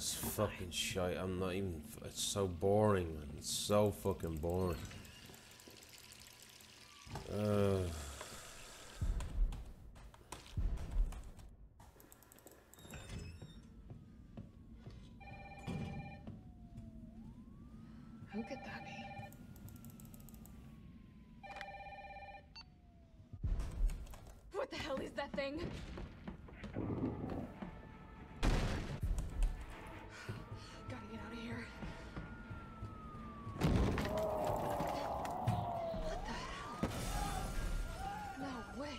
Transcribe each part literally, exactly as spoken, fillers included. is fucking shite. I'm not even... It's so boring, man. It's so fucking boring. Uh... Who could that be? What the hell is that thing? Gotta get out of here. What the hell? No way.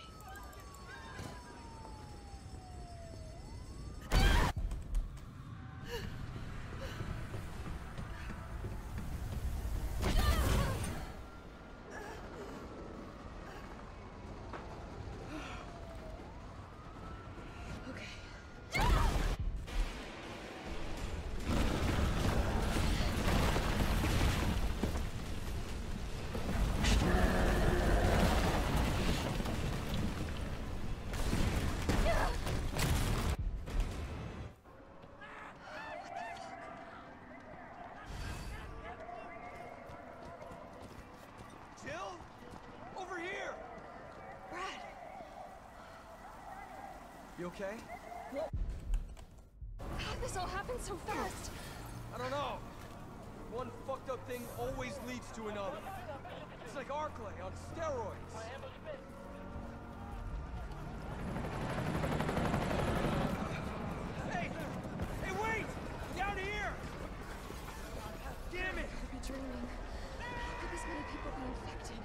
You okay? How did this all happen so fast? I don't know. One fucked up thing always leads to another. It's like Arklay on steroids. Hey! Hey, wait! Down here! Damn it! I could be dreaming. How could this many people be infected?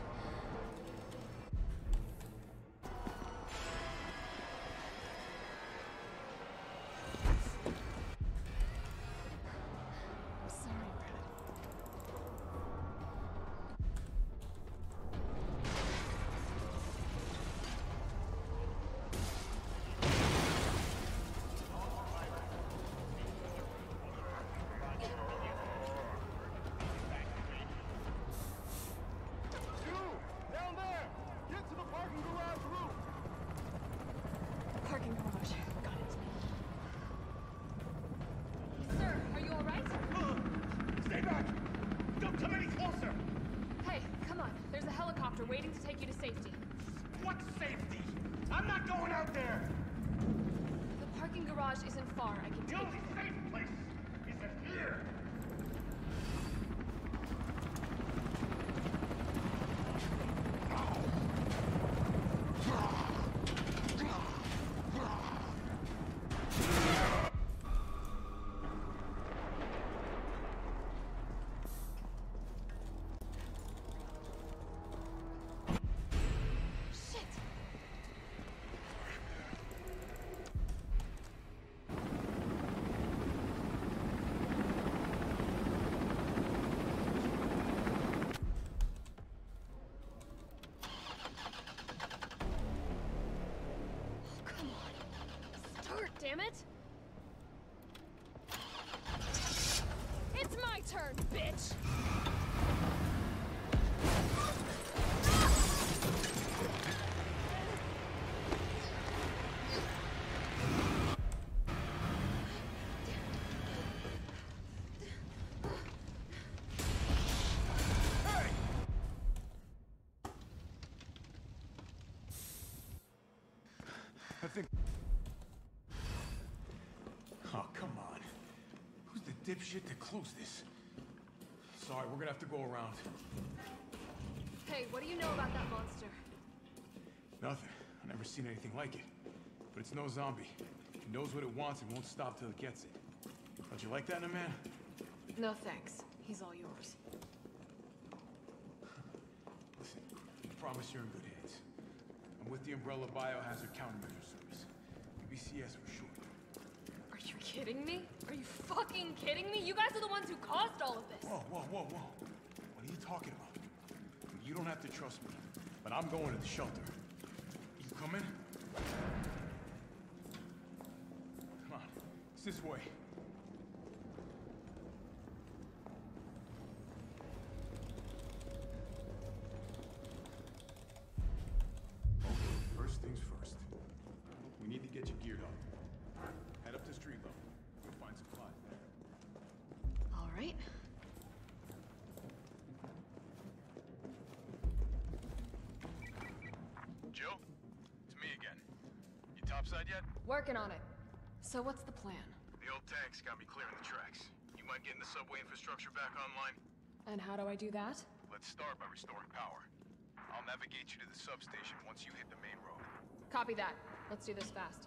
Damn it! It's my turn, bitch! Dipshit to close this. Sorry, we're gonna have to go around. Hey, what do you know about that monster? Nothing. I've never seen anything like it. But it's no zombie. It knows what it wants and won't stop till it gets it. Don't you like that in a man? No thanks. He's all yours. Listen, I promise you're in good hands. I'm with the Umbrella Biohazard Countermeasure Service. U B C S for short. Are you kidding me? Are you fucking kidding me? You guys are the ones who caused all of this! Whoa, whoa, whoa, whoa. What are you talking about? You don't have to trust me, but I'm going to the shelter. You coming? Come on, it's this way. First things first. We need to get you geared up. Head up to street level. You'll find supplies there. topside yet? Working on it. So what's the plan? The old tank's got me clearing the tracks. You mind getting the subway infrastructure back online? And how do I do that? Let's start by restoring power. I'll navigate you to the substation once you hit the main road. Copy that. Let's do this fast.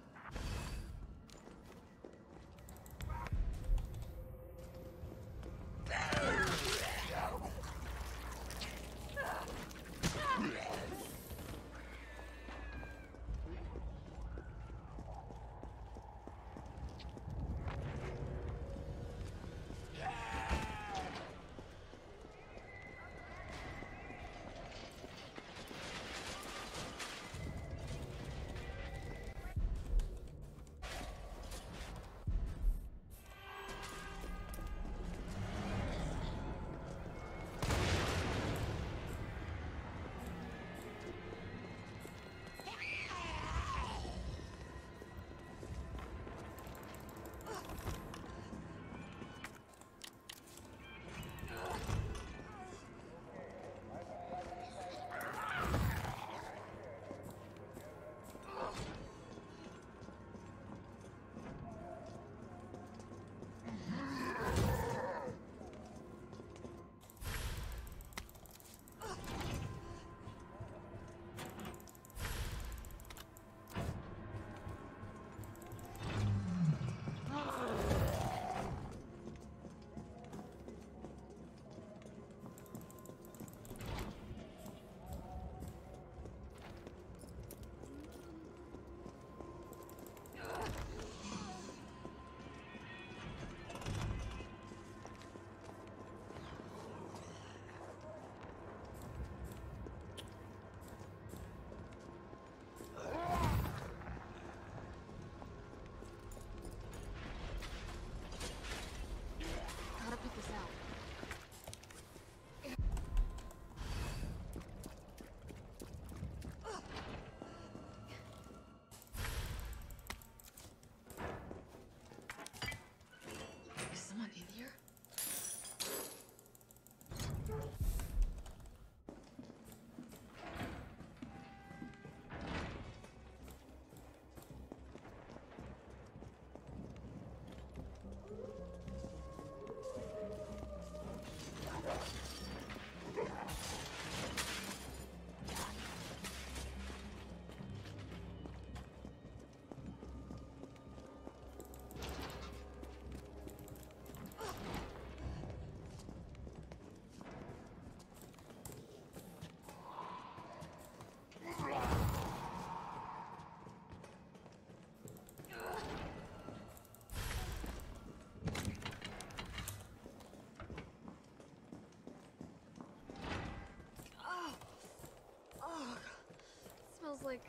Like,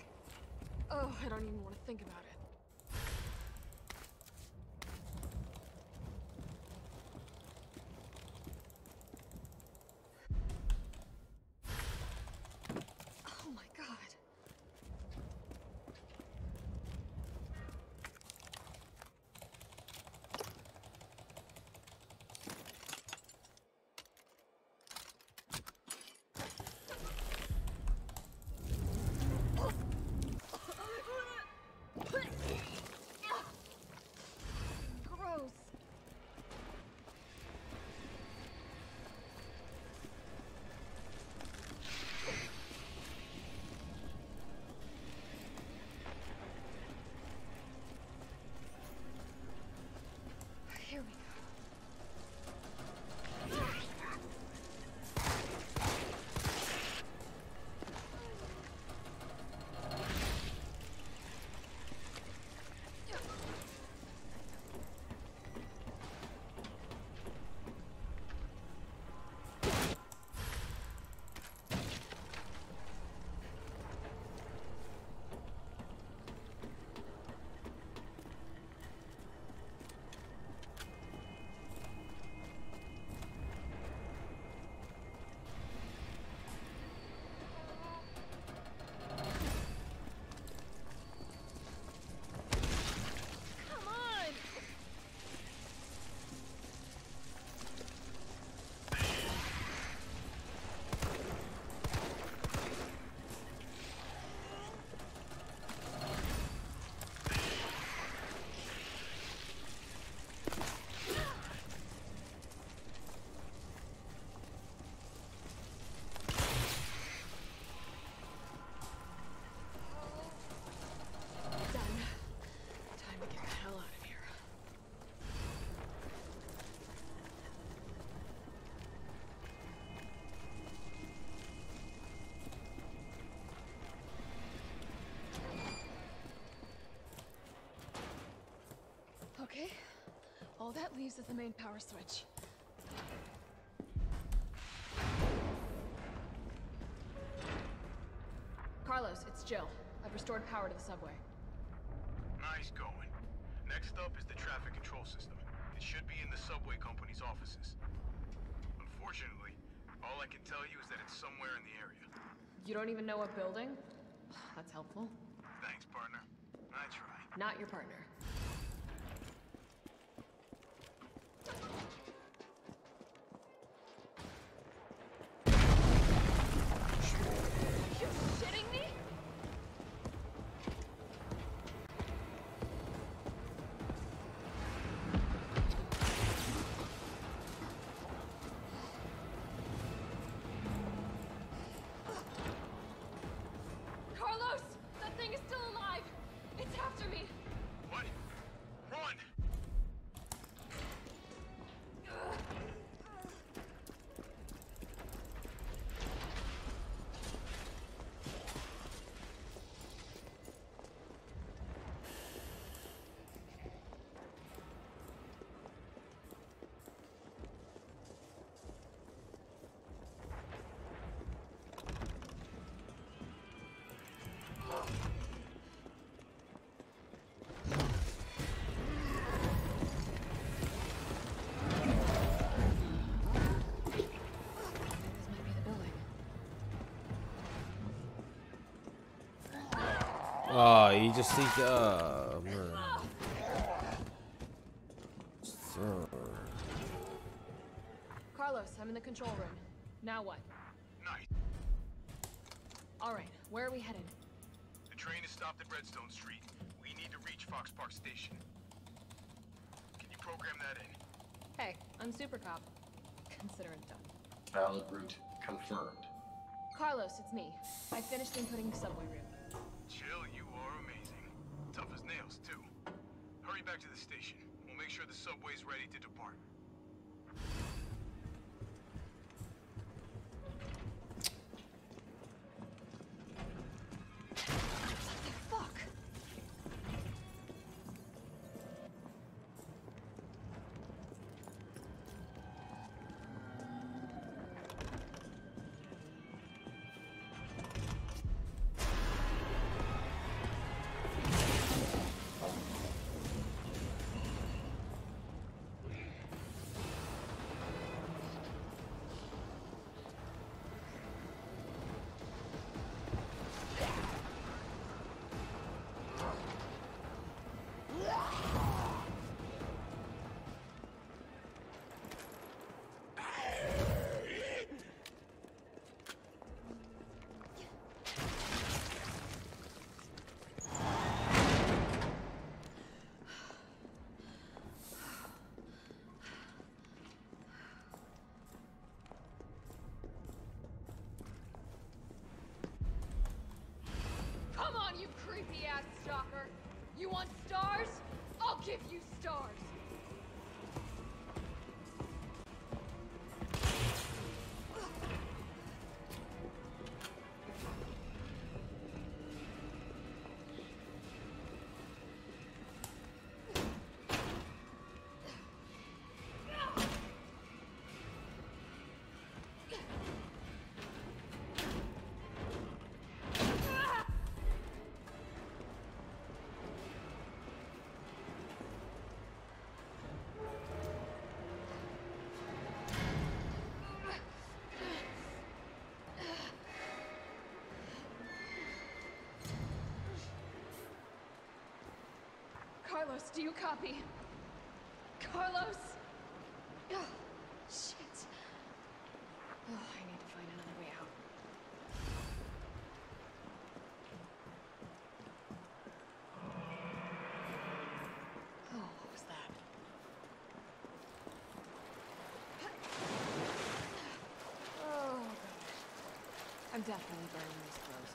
oh, I don't even want to think about it. Oh my God. What? All that leaves is the main power switch. Carlos, it's Jill. I've restored power to the subway. Nice going. Next up is the traffic control system. It should be in the subway company's offices. Unfortunately, all I can tell you is that it's somewhere in the area. You don't even know what building? That's helpful. Thanks, partner. I try. Not your partner. Oh, you just see the uh, man. So. Carlos, I'm in the control room. Now what? Night. All right, where are we headed? The train is stopped at Redstone Street. We need to reach Fox Park Station. Can you program that in? Hey, I'm Super Cop. Consider it done. Valid route confirmed. Carlos, it's me. I finished inputting the subway route. Jill, you are amazing. Tough as nails, too. Hurry back to the station. We'll make sure the subway's ready to depart. You creepy-ass stalker. You want stars? I'll give you stars. Carlos, do you copy? Carlos? Oh, shit. Oh, I need to find another way out. Oh, what was that? Oh, God. I'm definitely burning these clothes.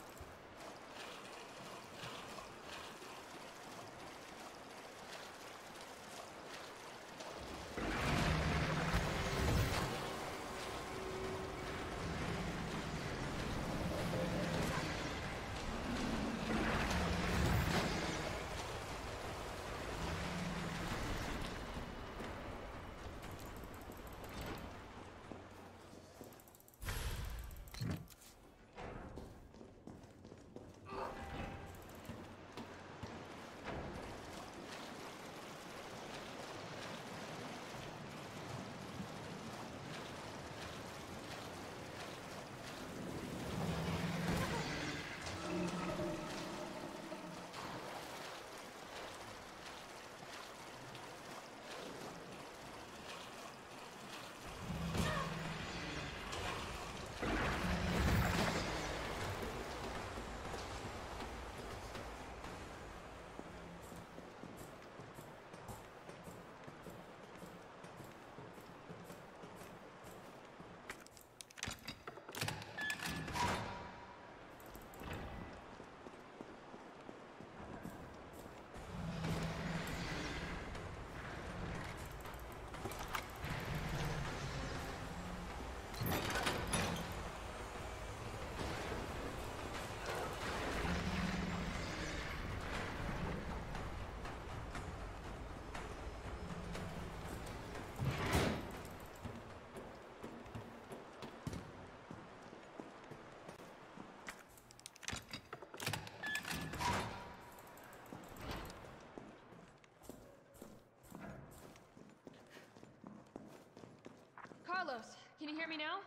Carlos, can you hear me now?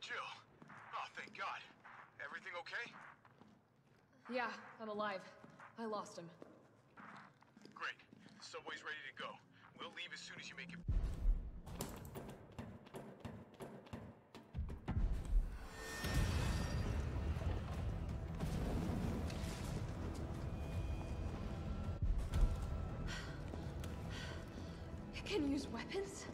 Jill. Oh, thank God. Everything okay? Yeah, I'm alive. I lost him. Great. The subway's ready to go. We'll leave as soon as you make it. Can use weapons?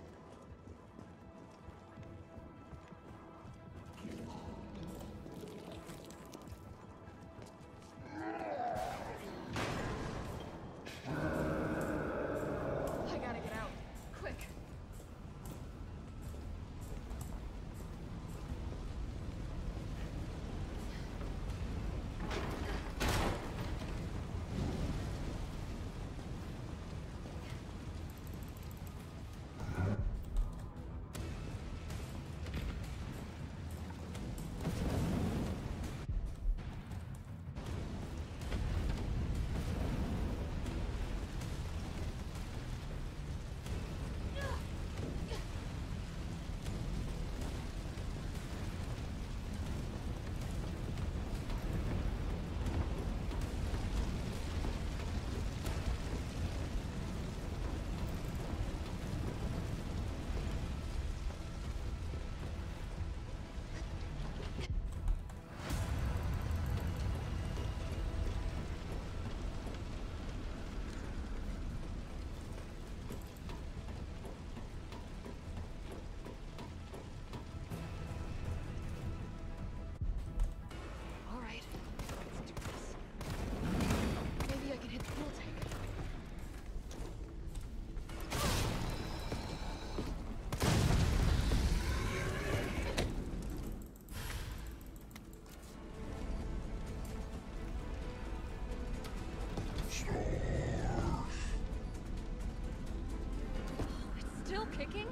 Kicking?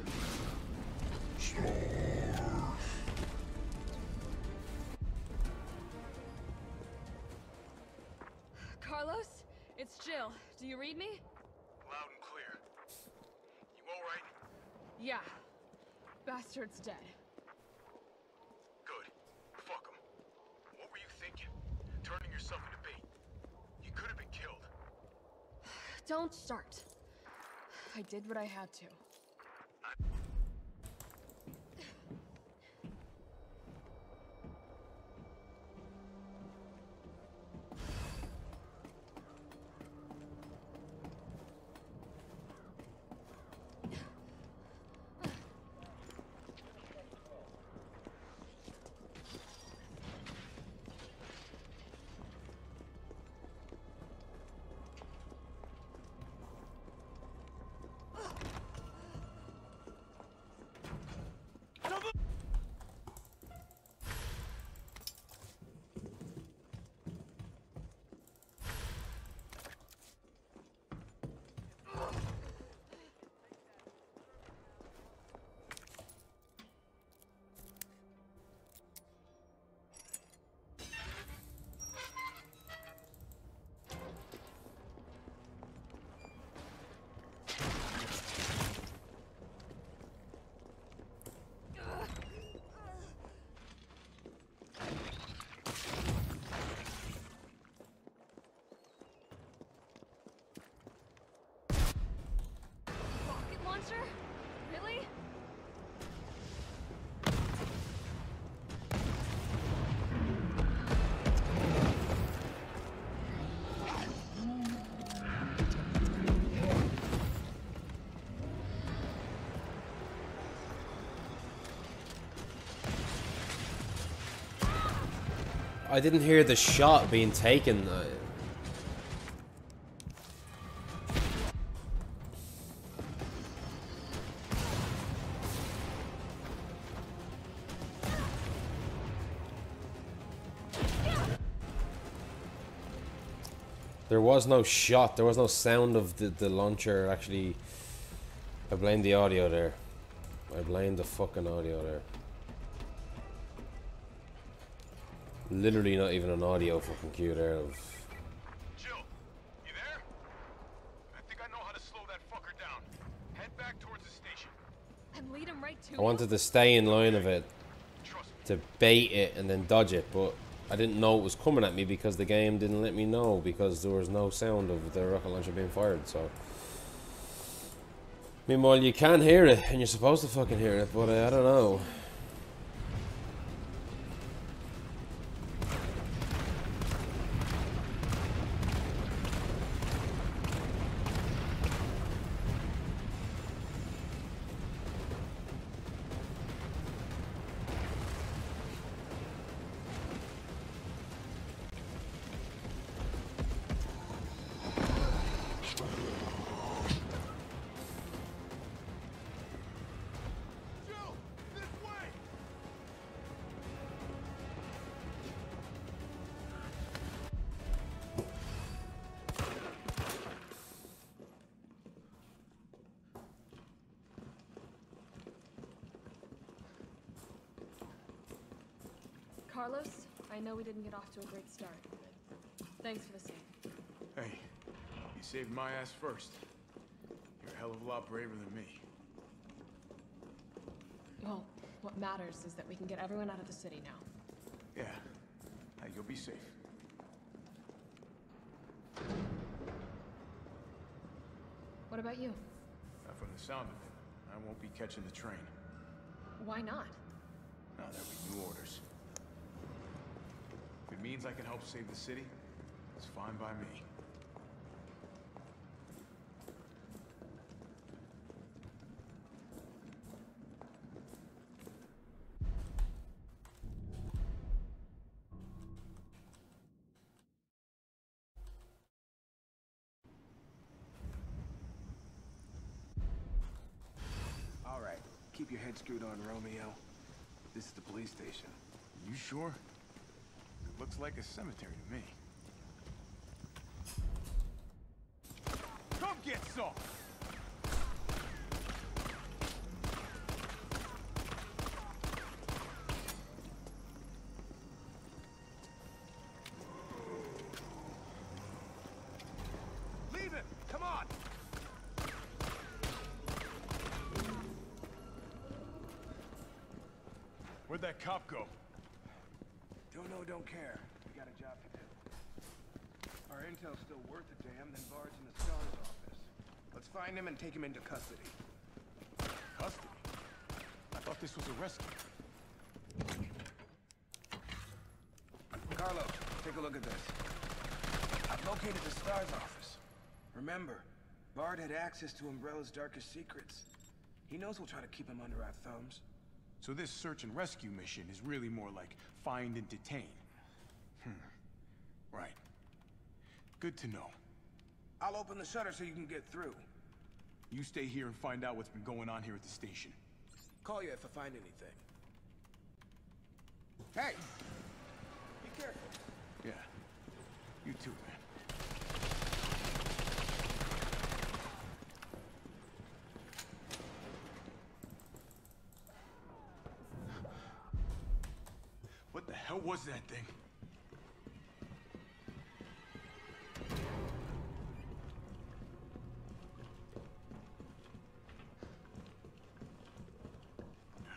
Carlos, it's Jill. Do you read me? Loud and clear. You all right? Yeah. Bastard's dead. Good. Fuck him. What were you thinking? Turning yourself into bait. You could have been killed. Don't start. I did what I had to. Really? I didn't hear the shot being taken though. There was no shot, there was no sound of the, the launcher actually. I blame the audio there. I blame the fucking audio there. Literally not even an audio fucking cue there of... Jill, you there? I think I know how to slow that fucker down. Head back towards the station. I wanted to stay in line of it, to bait it and then dodge it, but I didn't know it was coming at me because the game didn't let me know, because there was no sound of the rocket launcher being fired. So meanwhile you can hear it and you're supposed to fucking hear it, but uh, I don't know. Carlos, I know we didn't get off to a great start, but thanks for the save. Hey, you saved my ass first. You're a hell of a lot braver than me. Well, what matters is that we can get everyone out of the city now. Yeah, now you'll be safe. What about you? Not from the sound of it, I won't be catching the train. Why not? Now there'll be new orders. If it means I can help save the city, it's fine by me. All right, keep your head screwed on, Romeo. This is the police station. You sure? Looks like a cemetery to me. Come get some! Leave him! Come on! Where'd that cop go? Don't know, don't care. We got a job to do. Our intel's still worth a damn, then Bard's in the Scar's office. Let's find him and take him into custody. Custody? I thought this was a rescue. Carlos, take a look at this. I've located the Star's office. Remember, Bard had access to Umbrella's darkest secrets. He knows we'll try to keep him under our thumbs. So this search and rescue mission is really more like find and detain. Hmm. Right. Good to know. I'll open the shutter so you can get through. You stay here and find out what's been going on here at the station. Call you if I find anything. Hey! Be careful. Yeah. You too, man. What was that thing?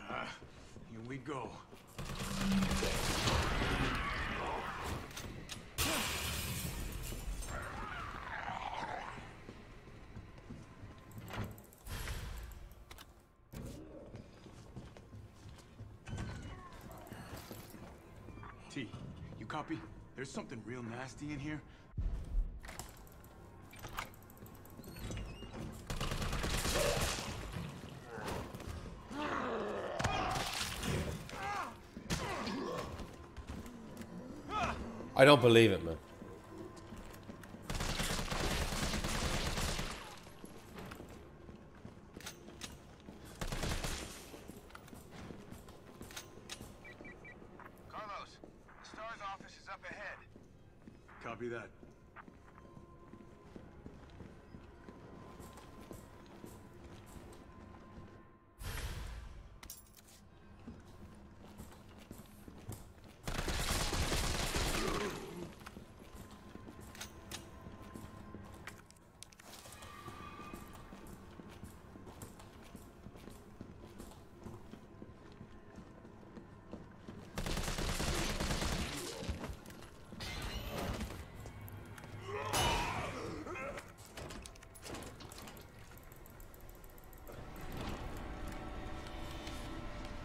Ah, here we go. Copy? There's something real nasty in here. I don't believe it, man.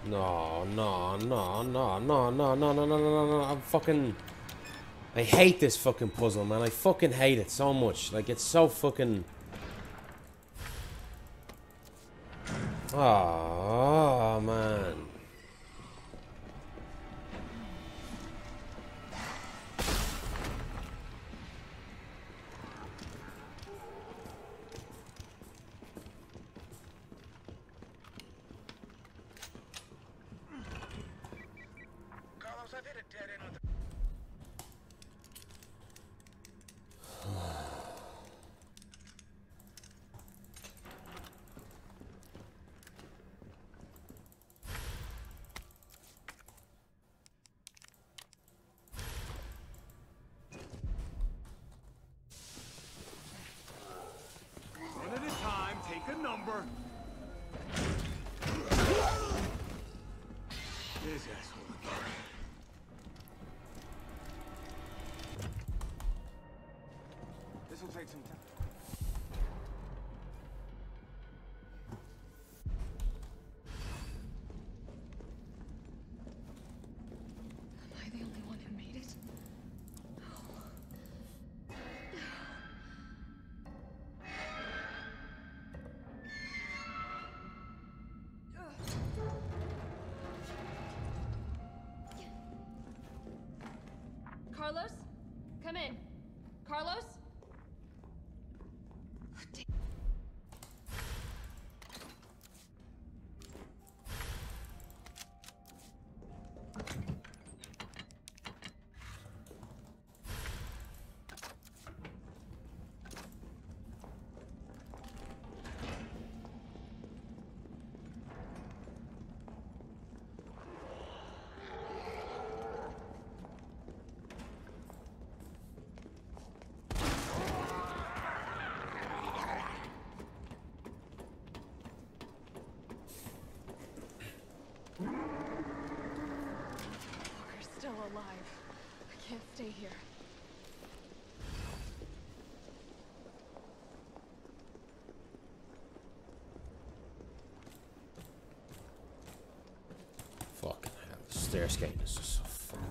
No, no, no, no, no, no, no, no, no, no, no, I'm fucking... I hate this fucking puzzle, man. I fucking hate it so much. Like, it's so fucking... Oh, man. Carlos? Come in. Carlos? Stay here. Fucking hell, the staircase is just so fucking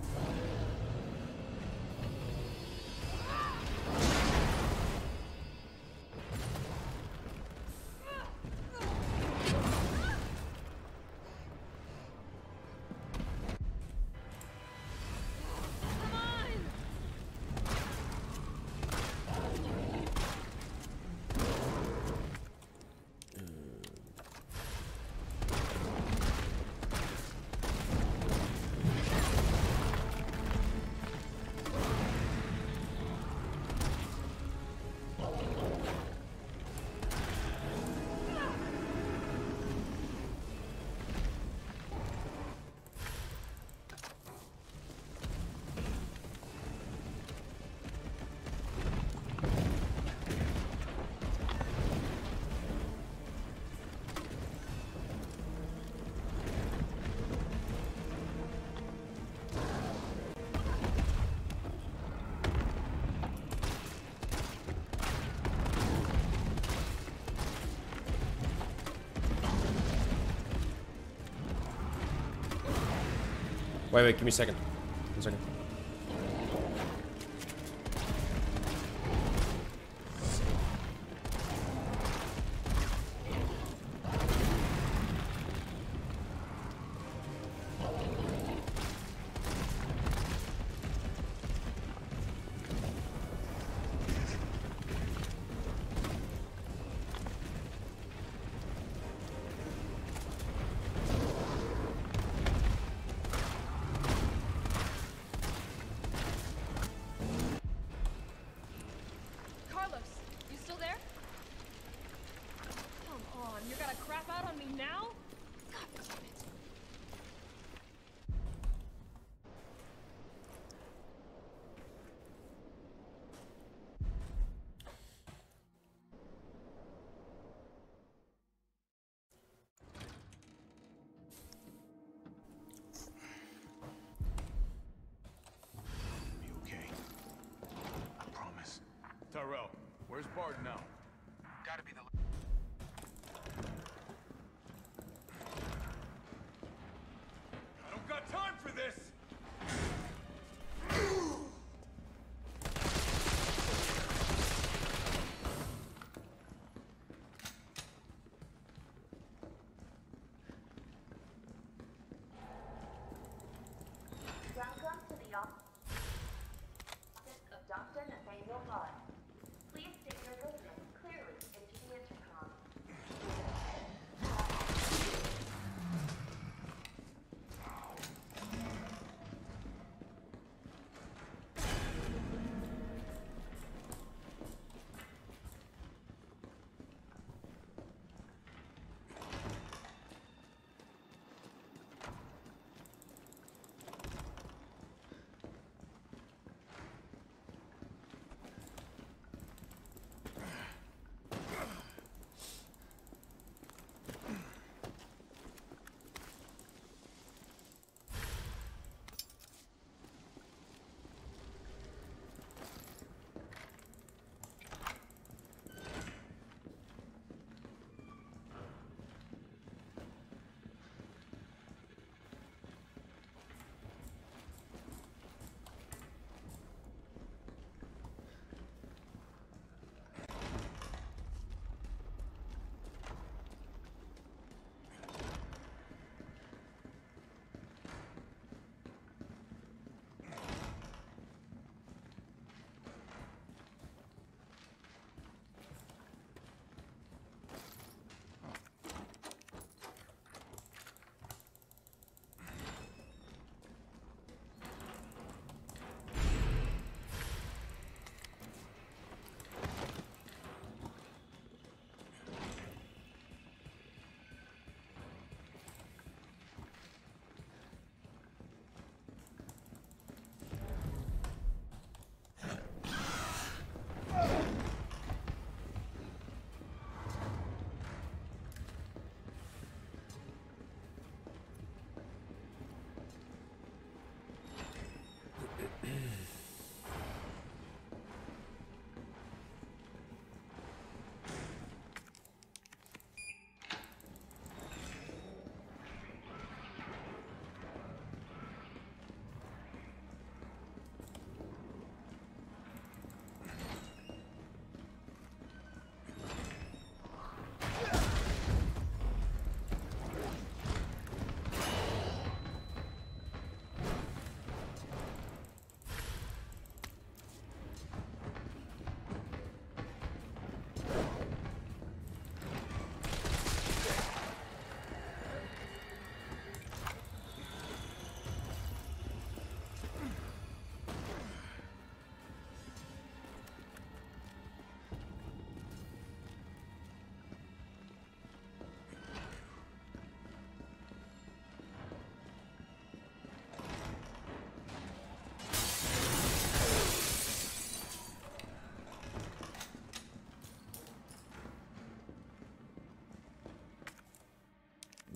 Wait, wait, give me a second. One second. Tyrell, where's Bard now? Gotta be the...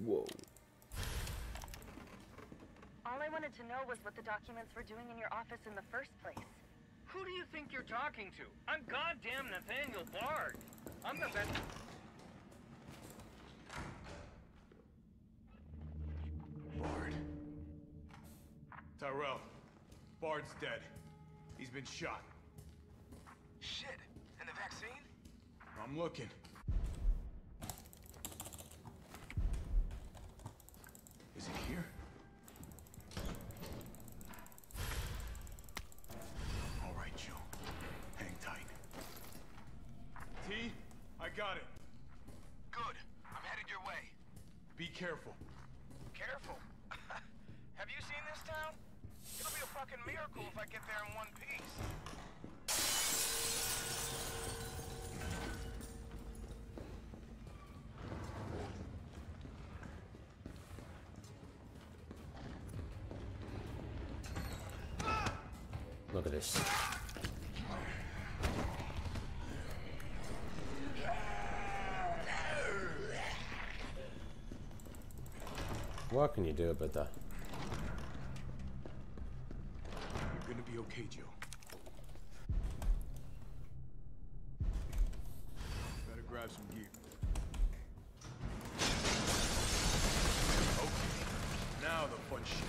Whoa. All I wanted to know was what the documents were doing in your office in the first place. Who do you think you're talking to? I'm goddamn Nathaniel Bard. I'm the best... Bard. Tyrell. Bard's dead. He's been shot. Shit. And the vaccine? I'm looking. Is it here? All right, Joe. Hang tight. T, I got it. Good. I'm headed your way. Be careful. Careful? Have you seen this town? It'll be a fucking miracle if I get there in one piece. Look at this. What can you do about that? You're gonna be okay, Joe. Better grab some gear. Okay, now the fun shit.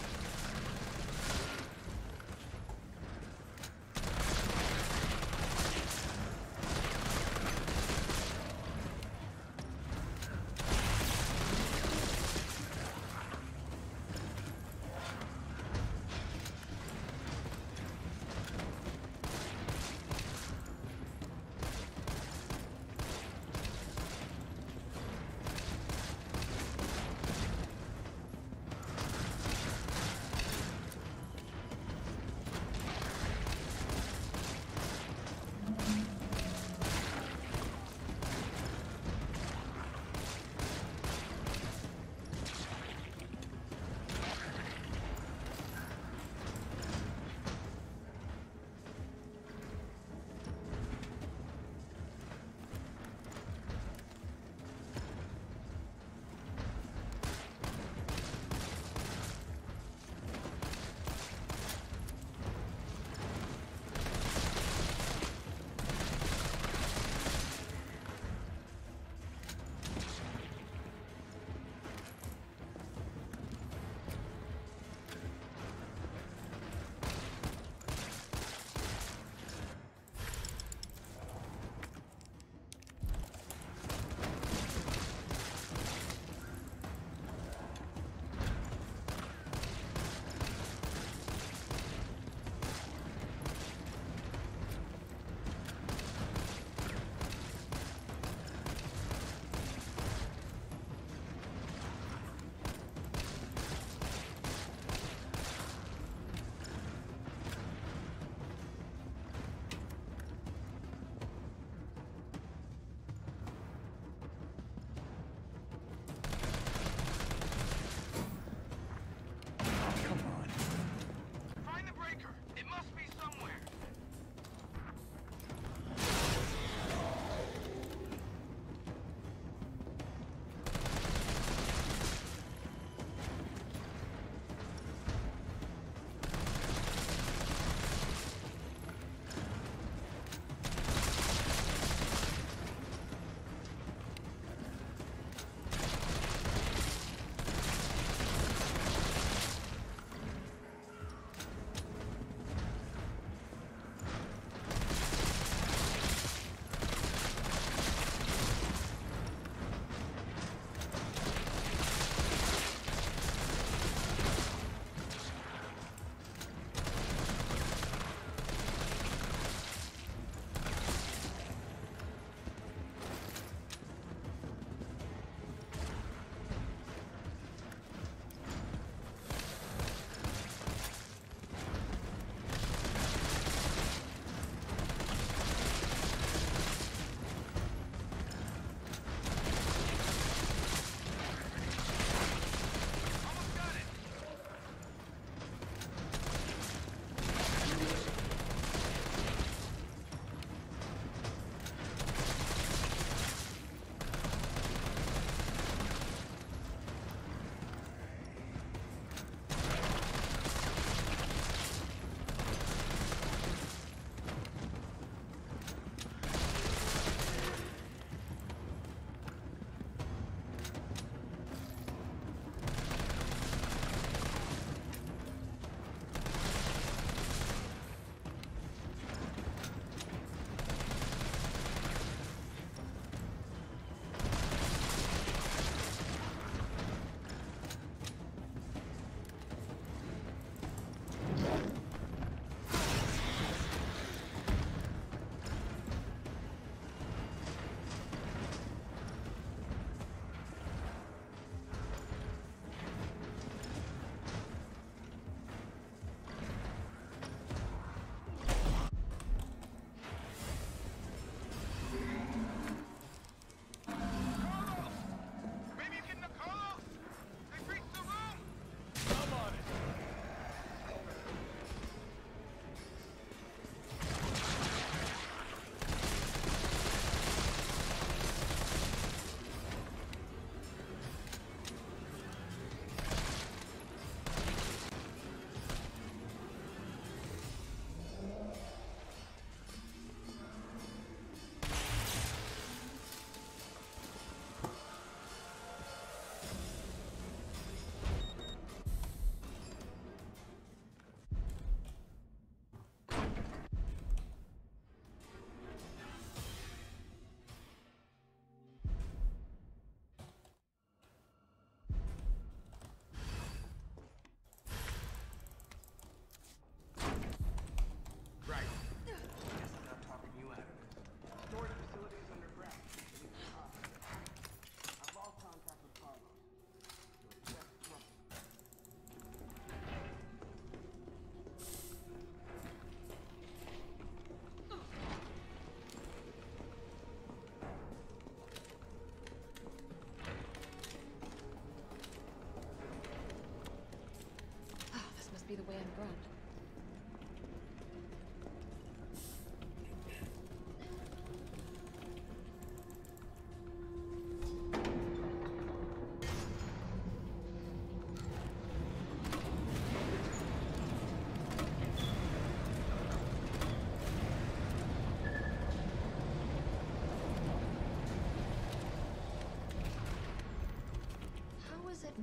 way underground.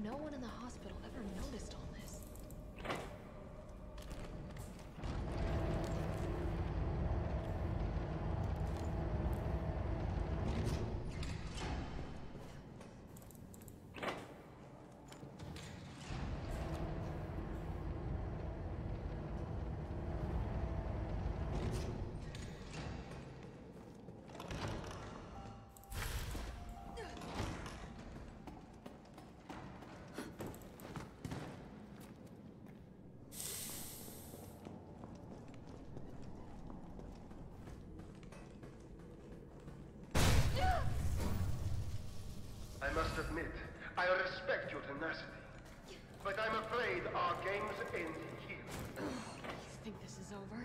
No one in the hospital ever noticed all this. I must admit, I respect your tenacity, but I'm afraid our games end here. You think this is over?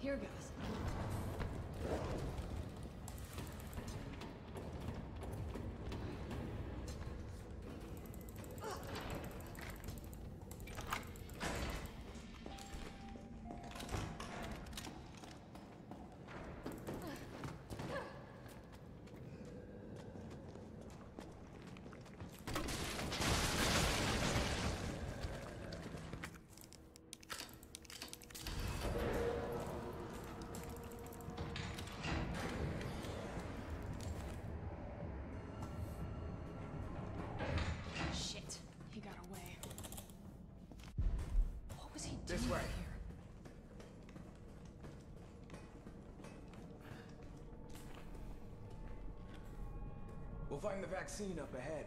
Here goes. This way. We'll find the vaccine up ahead.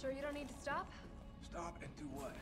Sure you don't need to stop? Stop and do what?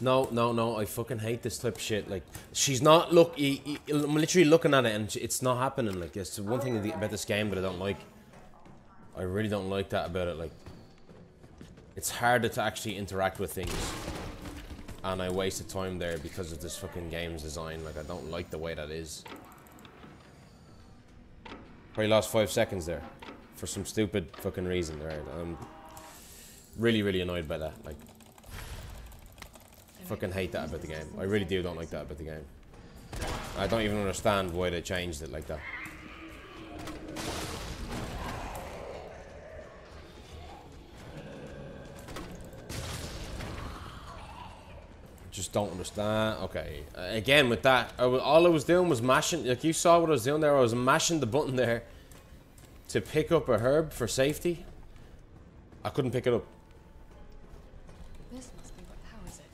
No, no, no, I fucking hate this type of shit. Like, she's not, look, I'm literally looking at it and it's not happening. Like, it's one thing about this game that I don't like. I really don't like that about it. Like, it's harder to actually interact with things. And I wasted time there because of this fucking game's design. Like, I don't like the way that is. Probably lost five seconds there. For some stupid fucking reason, right? I'm really, really annoyed by that. Like, fucking hate that about the game. I really do don't like that about the game. I don't even understand why they changed it like that. Just don't understand. Okay, uh, again with that, I was, all I was doing was mashing. Like, you saw what I was doing there. I was mashing the button there to pick up a herb for safety. I couldn't pick it up. This must be what powers it.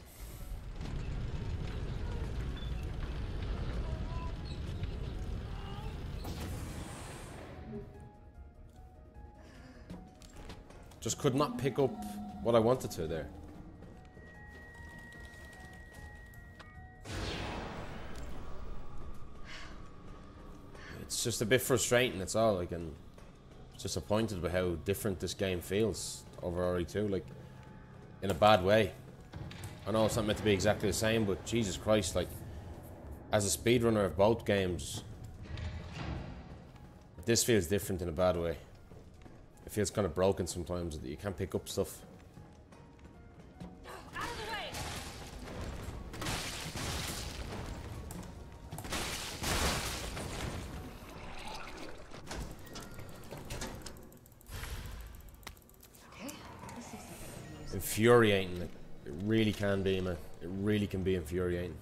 Just could not pick up what I wanted to there. It's just a bit frustrating, that's all. Like, and disappointed with how different this game feels over R E two, like, in a bad way. I know it's not meant to be exactly the same, but Jesus Christ, like, as a speedrunner of both games, this feels different in a bad way. It feels kind of broken sometimes, that you can't pick up stuff. Infuriating, like, it really can be, man. It really can be infuriating.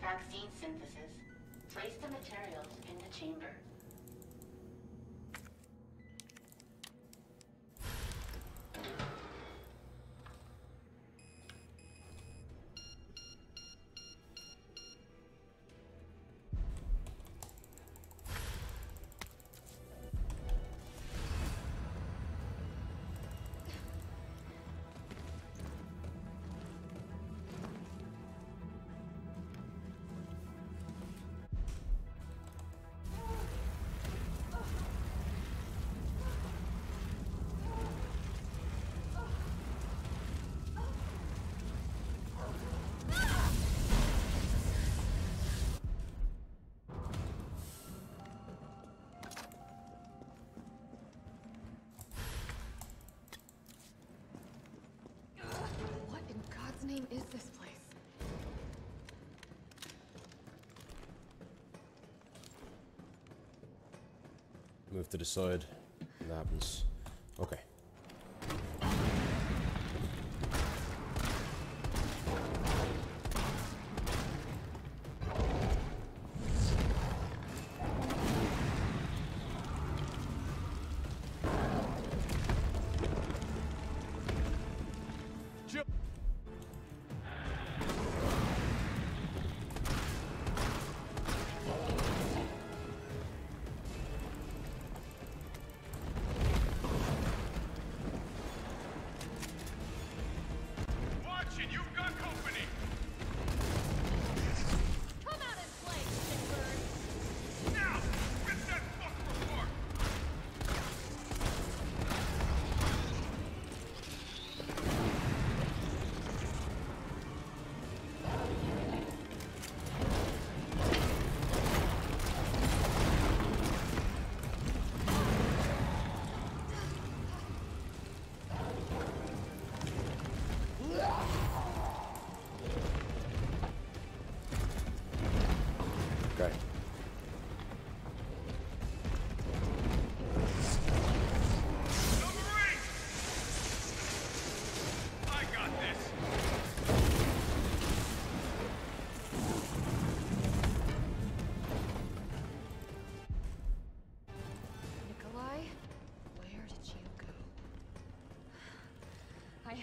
Vaccine synthesis. Place the materials in the chamber. Is this place? Move to the side. That happens. Okay.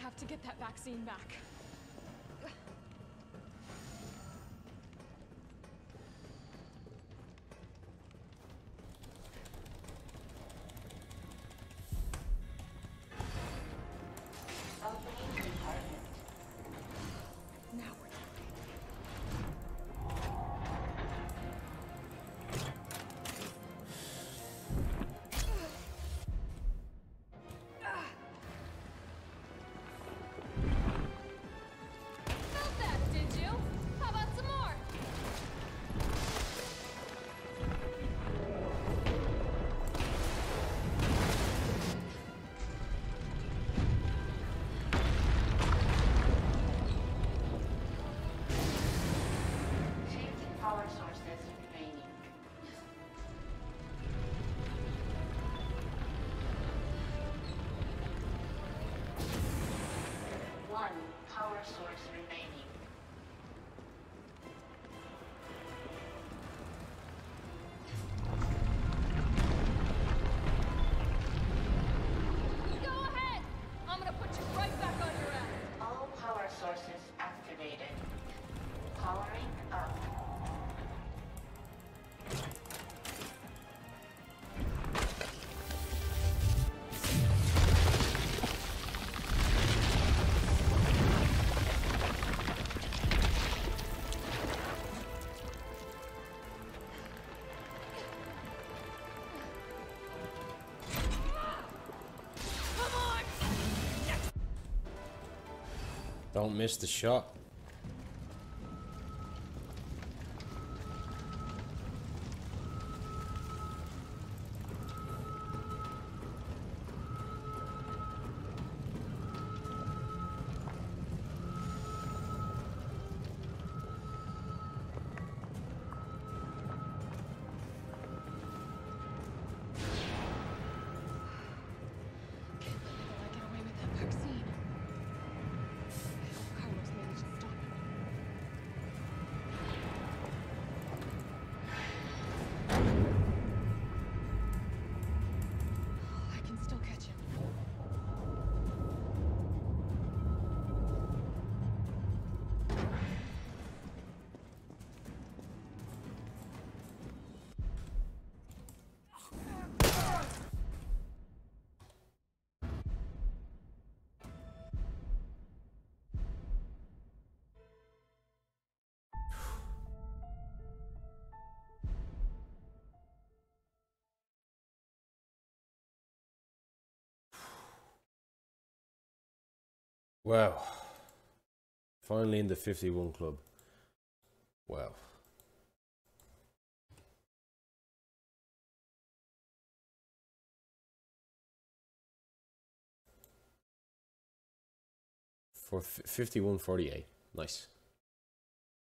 have to get that vaccine back. Don't miss the shot. Wow, finally in the fifty-one club. Wow. For fifty-one forty-eight, nice.